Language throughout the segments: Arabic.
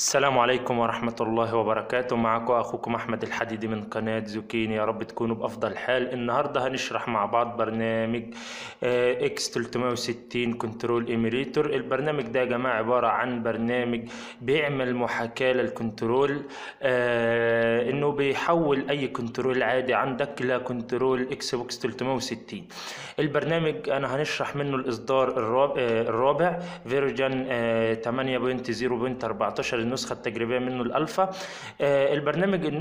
السلام عليكم ورحمة الله وبركاته. معكم أخوكم أحمد الحديدي من قناة زوكيني. يا رب تكونوا بأفضل حال. النهاردة هنشرح مع بعض برنامج اكس 360 كنترول ايميليتور. البرنامج ده يا جماعة عبارة عن برنامج بيعمل محاكاة للكنترول، انه بيحول اي كنترول عادي عندك لكنترول اكس بوكس 360. البرنامج انا هنشرح منه الاصدار الرابع فيرجن 8.0.14، النسخة التجريبية منه الألفا. البرنامج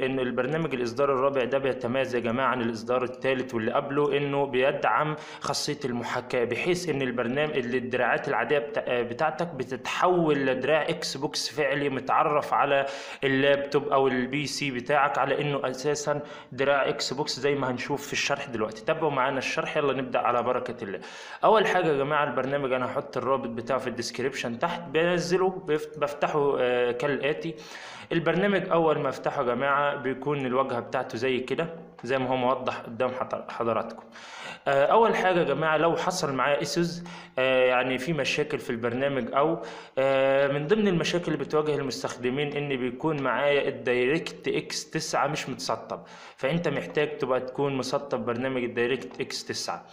البرنامج الإصدار الرابع ده بيتميز يا جماعة عن الإصدار الثالث واللي قبله إنه بيدعم خاصية المحاكاة، بحيث إن البرنامج اللي الدراعات العادية بتاعتك بتتحول لدراع إكس بوكس فعلي متعرف على اللابتوب أو البي سي بتاعك على إنه أساسا دراع إكس بوكس، زي ما هنشوف في الشرح دلوقتي. تابعوا معانا الشرح، يلا نبدأ على بركة الله. أول حاجة يا جماعة البرنامج أنا هحط الرابط بتاعه في الديسكريبشن تحت، بنزله بفتحه كالآتي. البرنامج أول ما افتحه يا جماعة بيكون الواجهة بتاعته زي كده، زي ما هو موضح قدام حضراتكم. أول حاجة يا جماعة لو حصل معايا إيسوز، يعني في مشاكل في البرنامج، أو من ضمن المشاكل اللي بتواجه المستخدمين إن بيكون معايا الدايركت اكس 9 مش متسطب، فأنت محتاج تبقى تكون مسطب برنامج الدايركت اكس 9.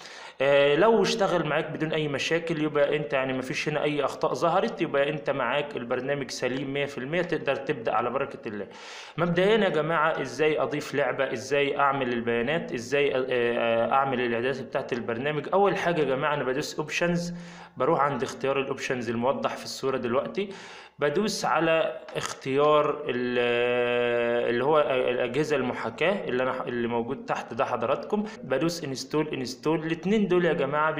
لو اشتغل معاك بدون أي مشاكل يبقى أنت يعني مفيش هنا أي أخطاء ظهرت، يبقى أنت معاك البرنامج سليم 100%، تقدر تبدأ على بركة الله. مبدئيا يا جماعة إزاي أضيف لعبة، إزاي أعمل البيانات، إزاي أعمل الإعدادات بتاعت البرنامج. أول حاجة يا جماعة أنا بدوس أوبشنز، بروح عند اختيار الأوبشنز الموضح في الصورة دلوقتي، بدوس على اختيار اللي هو الأجهزة المحاكاة اللي موجود تحت ده حضراتكم، بدوس انستول. الاثنين دول يا جماعة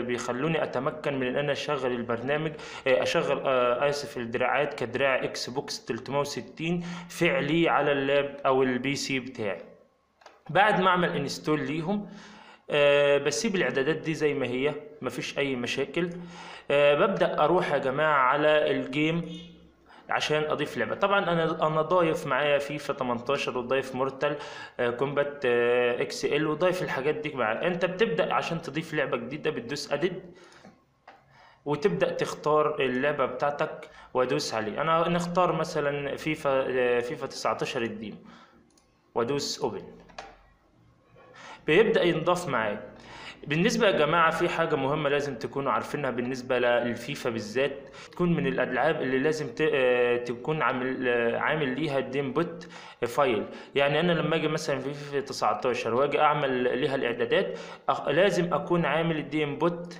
بيخلوني أتمكن من إن أنا أشغل البرنامج، أشغل آسف الدراعات كدراع إكس بوكس 360 فعلي على اللاب أو البي سي بتاعي. بعد ما أعمل انستول ليهم بسيب الاعدادات دي زي ما هي، مفيش اي مشاكل. ببدأ اروح يا جماعة على الجيم عشان اضيف لعبه. طبعا انا ضايف معايا فيفا 18، وضايف مورتال كومبات اكس ال، وضايف الحاجات دي معايا. انت بتبدأ عشان تضيف لعبه جديده بتدوس ادد، وتبدأ تختار اللعبه بتاعتك وادوس عليه. انا نختار مثلا فيفا 19 الديم، وادوس اوبن، بيبدأ ينضاف معاك. بالنسبة يا جماعة في حاجة مهمة لازم تكونوا عارفينها بالنسبة للفيفا بالذات، تكون من الألعاب اللي لازم تكون عامل ليها ديم بوت فايل. يعني أنا لما أجي مثلا في فيفا 19 وأجي أعمل ليها الإعدادات لازم أكون عامل الديم بوت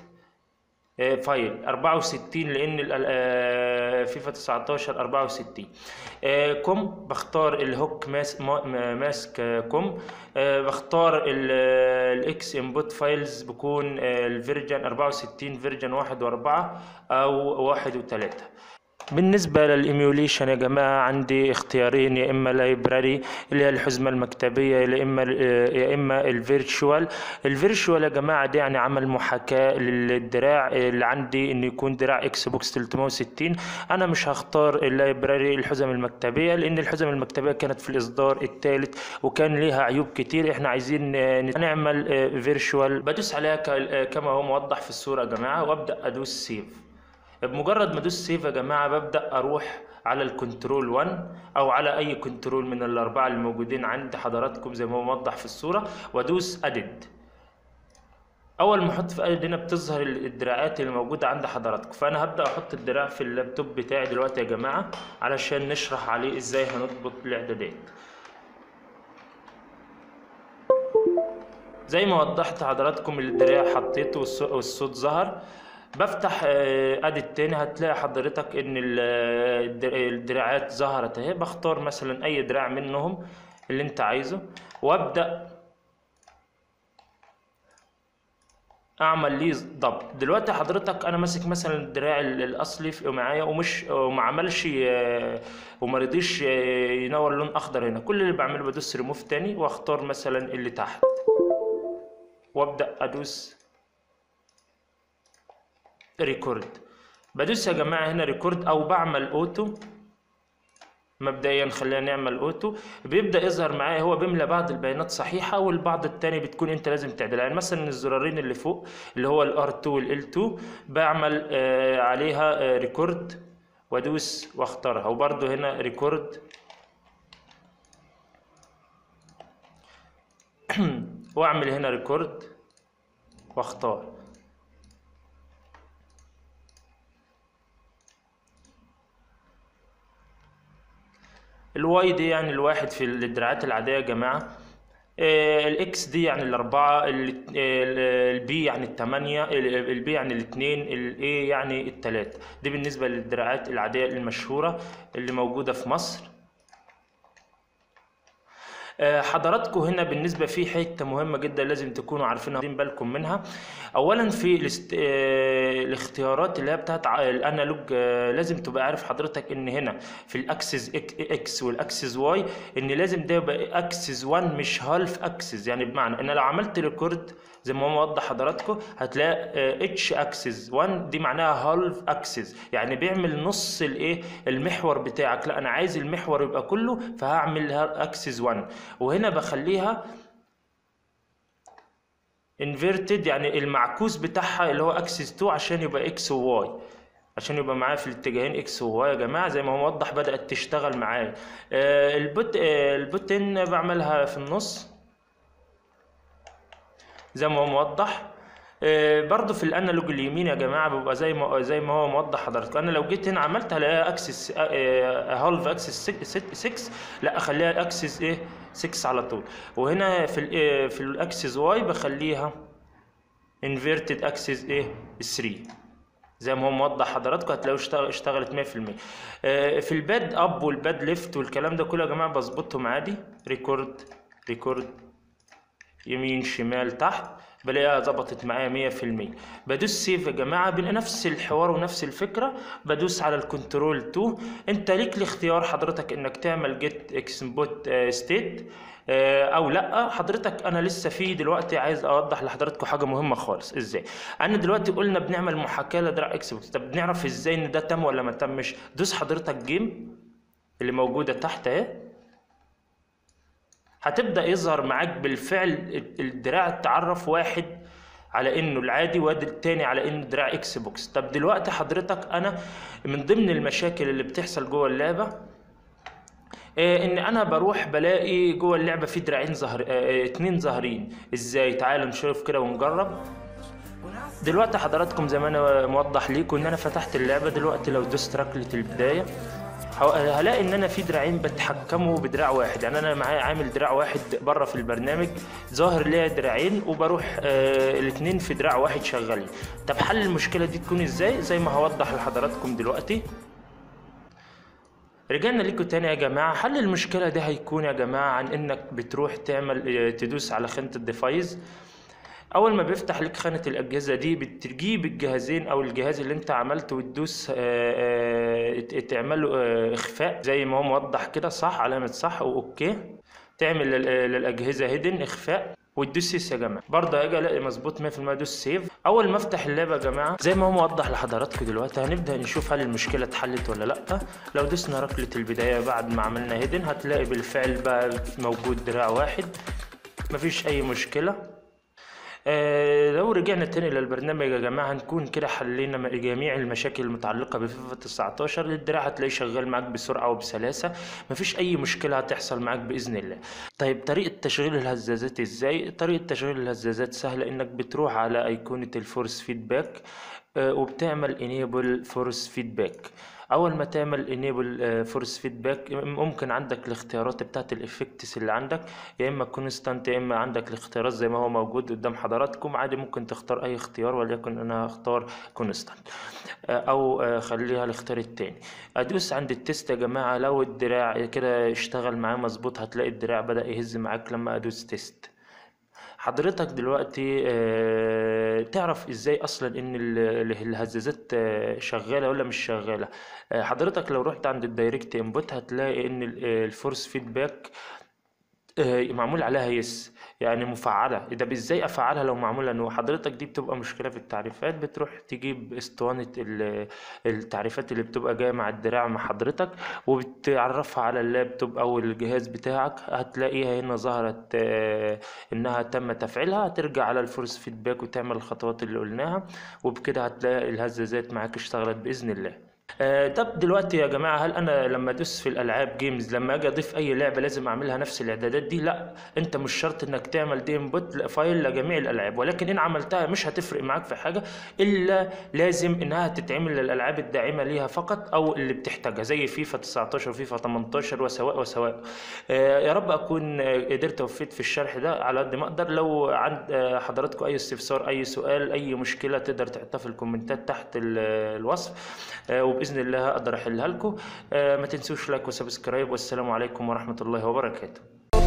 فايل 64، لأن فيفا 19 64 كوم. بختار الهوك ماسك كوم، بختار الاكس انبوت فايلز بكون الفيرجن 64، فيرجن 1.4 او 1.3. بالنسبة للإيميوليشن يا جماعة عندي اختيارين، يا إما لايبراري اللي هي الحزمة المكتبية، يا إما الفيرتشوال. الفيرتشوال يا جماعة دي يعني عمل محاكاة للدراع اللي عندي إنه يكون دراع إكس بوكس 360. أنا مش هختار اللايبراري الحزم المكتبية، لأن الحزم المكتبية كانت في الإصدار الثالث وكان ليها عيوب كتير، إحنا عايزين نعمل فيرتشوال. بدوس عليها كما هو موضح في الصورة يا جماعة، وأبدأ أدوس سيف. بمجرد ما ادوس سيف يا جماعه ببدا اروح على الكنترول 1 او على اي كنترول من الاربعه اللي موجودين عند حضراتكم زي ما هو موضح في الصوره، وادوس ادد. اول ما احط في ادد هنا بتظهر الدراعات اللي موجوده عند حضراتكم، فانا هبدا احط الدراع في اللابتوب بتاعي دلوقتي يا جماعه علشان نشرح عليه ازاي هنضبط الاعدادات. زي ما وضحت حضراتكم الدراع حطيته والصوت ظهر. بفتح ادت تاني، هتلاقي حضرتك ان الدراعات ظهرت اهي. بختار مثلا اي دراع منهم اللي انت عايزه، وابدا اعمل ليه ضبط. دلوقتي حضرتك انا ماسك مثلا الدراع الاصلي معايا وما عملش وما رضيش ينور لون اخضر هنا. كل اللي بعمله بدوس ريموف تاني، واختار مثلا اللي تحت، وابدا ادوس ريكورد. بدوس يا جماعه هنا ريكورد او بعمل اوتو. مبدئيا خلينا نعمل اوتو، بيبدا يظهر معايا هو بيملى بعض البيانات صحيحه والبعض الثاني بتكون انت لازم تعدلها. يعني مثلا الزرارين اللي فوق اللي هو الار2 والال2 بعمل عليها ريكورد، وادوس واختارها. وبرده هنا ريكورد واعمل هنا ريكورد واختار. الواي دي يعني الواحد في الدراعات العادية يا جماعة، الاكس دي يعني الاربعة، البي يعني التمانية، البي يعني الاتنين، الاي يعني التلاتة. دي بالنسبة للدراعات العادية المشهورة اللي موجودة في مصر. حضراتكم هنا بالنسبة في حتة مهمة جدا لازم تكونوا عارفينها واخدين بالكم منها. اولا في الاختيارات اللي هي بتاعت الانالوج، لازم تبقى عارف حضرتك ان هنا في الاكسس اكس والاكسس واي ان لازم ده يبقى اكسس 1 مش هالف اكسس، يعني بمعنى ان لو عملت ريكورد زي ما هو موضح حضراتكم هتلاقي اتش اكسس 1 دي معناها هالف اكسس، يعني بيعمل نص الايه المحور بتاعك. لا انا عايز المحور يبقى كله فهعمل اكسس 1، وهنا بخليها انفيرتد يعني المعكوس بتاعها اللي هو اكسس 2 عشان يبقى اكس وواي، عشان يبقى معايا في الاتجاهين اكس وواي يا جماعه. زي ما هو موضح بدأت تشتغل معايا. البوتن بعملها في النص زي ما هو موضح. برضو في الانالوج اليمين يا جماعه بيبقى زي ما هو موضح حضراتكم. انا لو جيت هنا عملت هلاقيها اكسس هالف اكسس 6، لا اخليها اكسس ايه 6 على طول. وهنا في الاكسس واي بخليها انفيرتد اكسس ايه 3 زي ما هو موضح حضراتكم، هتلاقوا اشتغلت 100%. في الباد اب والباد ليفت والكلام ده كله يا جماعه بظبطهم عادي، ريكورد يمين شمال تحت بلاقيها ظبطت معايا 100%. بدوس سيف يا جماعه، بين نفس الحوار ونفس الفكره. بدوس على الكنترول 2. انت ليك الاختيار حضرتك انك تعمل جيت اكسبوت ستيت او لا. حضرتك انا لسه في دلوقتي عايز اوضح لحضراتكم حاجه مهمه خالص. ازاي؟ انا دلوقتي قلنا بنعمل محاكاه لدراع اكس بوكس، طب بنعرف ازاي ان ده تم ولا ما تمش؟ دوس حضرتك جيم اللي موجوده تحت اهي، هتبدأ يظهر معاك بالفعل الدراع تعرف واحد على انه العادي وادي التاني على انه دراع اكس بوكس. طب دلوقتي حضرتك انا من ضمن المشاكل اللي بتحصل جوه اللعبة ان انا بروح بلاقي جوه اللعبة في دراعين اتنين ظاهرين. ازاي؟ تعالوا نشوف كده ونجرب. دلوقتي حضراتكم زي ما انا موضح ليكم ان انا فتحت اللعبة دلوقتي، لو دوست ركلة البداية هلاقي ان انا في دراعين بتحكموا بدراع واحد، يعني انا معايا عامل دراع واحد بره في البرنامج ظاهر ليا دراعين وبروح الاثنين في دراع واحد شغالين. طب حل المشكله دي تكون ازاي؟ زي ما هوضح لحضراتكم دلوقتي. رجعنا ليكم تاني يا جماعه. حل المشكله ده هيكون يا جماعه عن انك بتروح تعمل تدوس على خانه الديفايس. اول ما بيفتح لك خانه الاجهزه دي بتجيب الجهازين او الجهاز اللي انت عملته وتدوس تعمله اخفاء زي ما هو موضح كده، صح علامه صح واوكي، تعمل للاجهزه هيدن اخفاء وتدوس يا جماعه. برضه هيجي الاقي مظبوط 100%. دوس سيف. اول ما افتح اللعبه يا جماعه زي ما هو موضح لحضراتكم دلوقتي هنبدا نشوف هل المشكله اتحلت ولا لا. لو دوسنا ركله البدايه بعد ما عملنا هيدن هتلاقي بالفعل بقى موجود دراع واحد مفيش اي مشكله. لو رجعنا تاني للبرنامج يا جماعه هنكون كده حلينا جميع المشاكل المتعلقه بفيفا 19. الدراع هتلاقيه شغال معاك بسرعه وبسلاسه، مفيش اي مشكله هتحصل معاك باذن الله. طيب طريقه تشغيل الهزازات ازاي؟ طريقه تشغيل الهزازات سهله، انك بتروح على ايقونه الفورس فيدباك وبتعمل انيبل فورس فيدباك. اول ما تعمل انيبل فورس فيدباك ممكن عندك الاختيارات بتاعت الافكتس اللي عندك، يا اما كونستانت يا اما عندك الاختيارات زي ما هو موجود قدام حضراتكم. عادي ممكن تختار اي اختيار، وليكن انا هختار كونستانت او خليها الاختيار التاني. ادوس عند التيست يا جماعه. لو الدراع كده اشتغل معاه مظبوط هتلاقي الدراع بدا يهز معاك لما ادوس تيست. حضرتك دلوقتي تعرف ازاي اصلا ان الهزازات شغاله ولا مش شغاله؟ حضرتك لو رحت عند الدايركت انبوت هتلاقي ان الفورس فيدباك معمول عليها يس، يعني مفعله. ده ازاي افعلها لو معموله نو؟ حضرتك دي بتبقى مشكله في التعريفات، بتروح تجيب اسطوانه التعريفات اللي بتبقى جايه مع الدراع مع حضرتك وبتعرفها على اللابتوب او الجهاز بتاعك، هتلاقيها هنا ظهرت انها تم تفعيلها. هترجع على الفورس فيدباك وتعمل الخطوات اللي قلناها، وبكده هتلاقي الهزازات معاك اشتغلت باذن الله. طب دلوقتي يا جماعه، هل انا لما ادوس في الالعاب جيمز لما اجي اضيف اي لعبه لازم اعملها نفس الاعدادات دي؟ لا، انت مش شرط انك تعمل دي انبوت فايل لجميع الالعاب، ولكن ان عملتها مش هتفرق معاك في حاجه، الا لازم انها تتعمل للالعاب الداعمه ليها فقط او اللي بتحتاجها، زي فيفا 19 وفيفا 18 وسواء. يا رب اكون قدرت وفيت في الشرح ده على قد ما اقدر. لو عند حضراتكم اي استفسار، اي سؤال، اي مشكله، تقدر تحطها في الكومنتات تحت الوصف، وباذن الله اقدر احلها لكم. ما تنسوش لايك وسبسكرايب، والسلام عليكم ورحمه الله وبركاته.